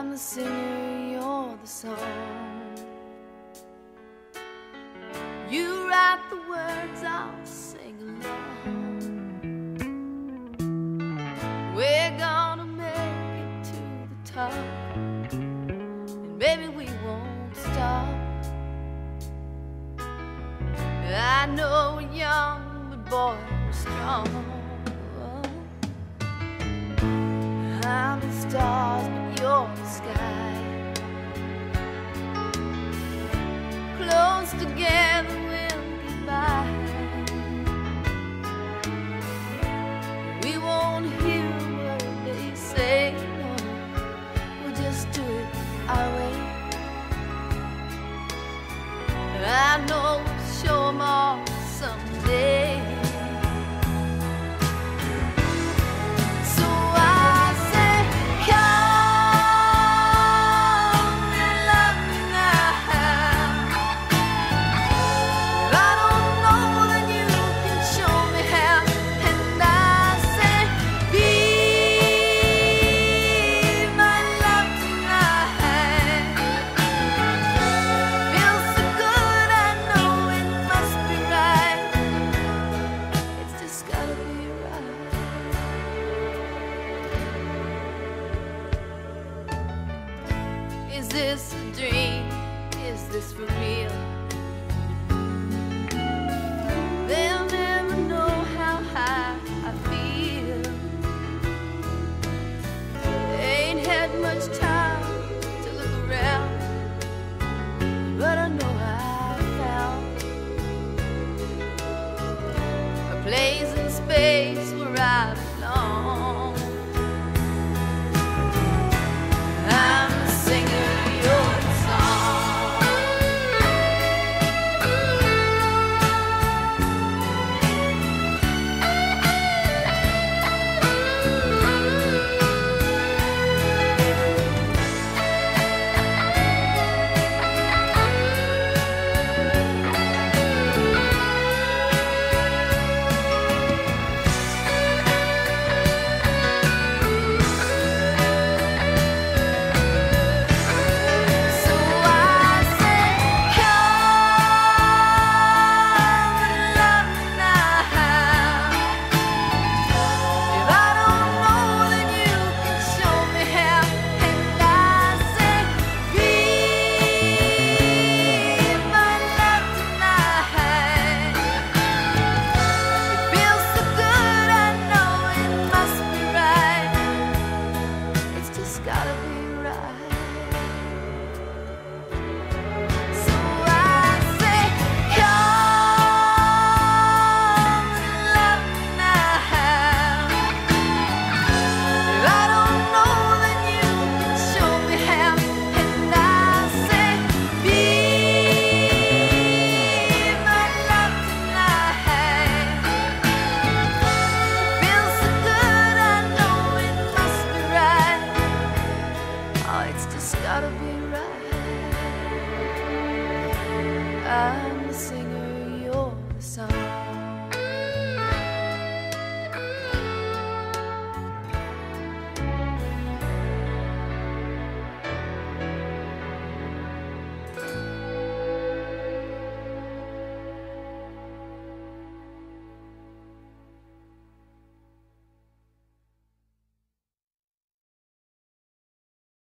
I'm the singer, you're the song. You write the words, I'll sing along. We're gonna make it to the top, and baby, we won't stop. I know we're young, but boy, we're strong. I'm the stars, but you're the sky. Close together we'll get by. We won't hear a word they say, no. We'll just do it our way. I know we'll show them all someday. Is this a dream? Is this for real? They'll never know how high I feel. Ain't had much time to look around, but I know I found a place in space where I belong. It's just gotta be right.